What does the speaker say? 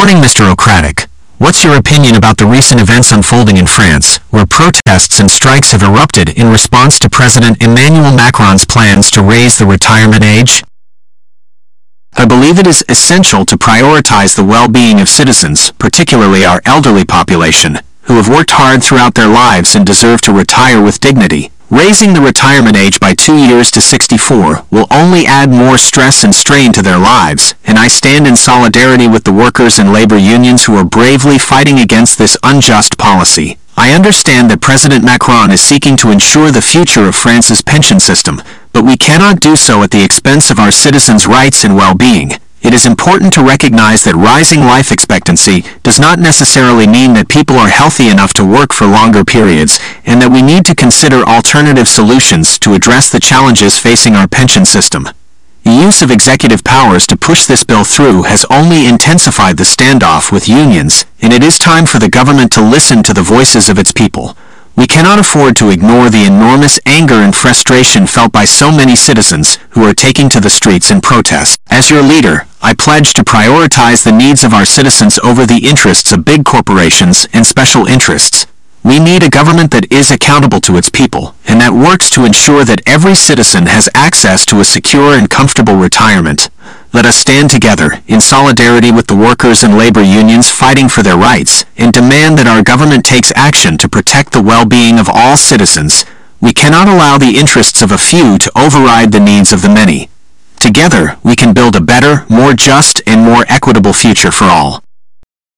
morning, Mr. O'Cratic. What's your opinion about the recent events unfolding in France, where protests and strikes have erupted in response to President Emmanuel Macron's plans to raise the retirement age? I believe it is essential to prioritize the well-being of citizens, particularly our elderly population, who have worked hard throughout their lives and deserve to retire with dignity. Raising the retirement age by 2 years to 64 will only add more stress and strain to their lives, and I stand in solidarity with the workers and labor unions who are bravely fighting against this unjust policy. I understand that President Macron is seeking to ensure the future of France's pension system, but we cannot do so at the expense of our citizens' rights and well-being. It is important to recognize that rising life expectancy does not necessarily mean that people are healthy enough to work for longer periods, and that we need to consider alternative solutions to address the challenges facing our pension system. The use of executive powers to push this bill through has only intensified the standoff with unions, and it is time for the government to listen to the voices of its people. We cannot afford to ignore the enormous anger and frustration felt by so many citizens who are taking to the streets in protest. As your leader, I pledge to prioritize the needs of our citizens over the interests of big corporations and special interests. We need a government that is accountable to its people, and that works to ensure that every citizen has access to a secure and comfortable retirement. Let us stand together, in solidarity with the workers and labor unions fighting for their rights, and demand that our government takes action to protect the well-being of all citizens. We cannot allow the interests of a few to override the needs of the many. Together, we can build a better, more just, and more equitable future for all.